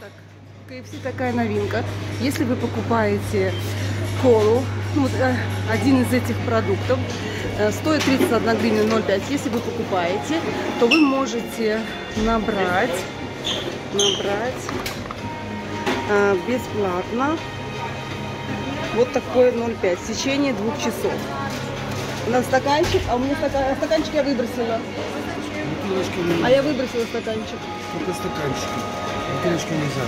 так. KFC такая новинка. Если вы покупаете колу, вот, один из этих продуктов, стоит 31 гривня 0,5. Если вы покупаете, то вы можете набрать бесплатно вот такое 0,5 в течение 2 часов. На стаканчик, а у меня стаканчик я выбросила. А я выбросила стаканчик. Только стаканчики. Бутылочки нельзя.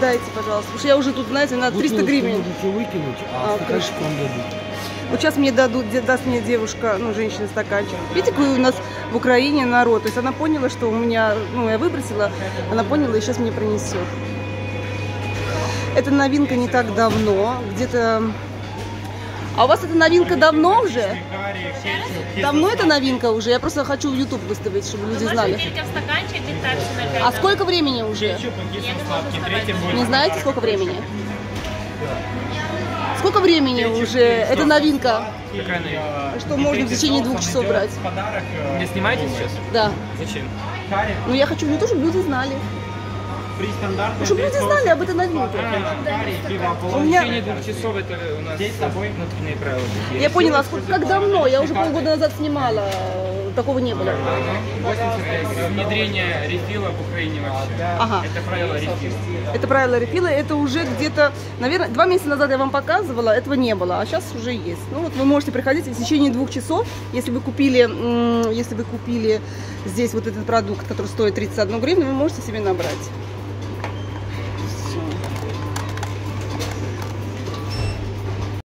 Дайте, пожалуйста. Потому что я уже тут, знаете, на 300 гривен. Бутылочку выкинуть, а стаканчик вам дадут. Вот сейчас мне даст мне девушка, ну, женщина, стаканчик. Видите, какой у нас в Украине народ. То есть она поняла, что у меня, ну, я выбросила, она поняла и сейчас мне принесет. Эта новинка не так давно, где-то... А у вас эта новинка давно уже? Давно эта новинка уже? Я просто хочу в YouTube выставить, чтобы люди знали. А сколько времени уже? Не знаете, сколько времени? Сколько времени уже эта новинка? Какая новинка? Что можно в течение 2 часов брать? Вы снимаете сейчас? Да. Зачем? Ну я хочу в YouTube, чтобы люди знали. Чтобы люди знали об этой новинке. Я поняла, как давно, я уже полгода назад снимала, такого не было. Внедрение рефила в Украине вообще. Ага. Это правило рефила. Это правило рефила, это уже где-то, наверное, 2 месяца назад я вам показывала, этого не было, а сейчас уже есть. Ну вот вы можете приходить в течение 2 часов, если вы купили здесь вот этот продукт, который стоит 31 гривну, вы можете себе набрать.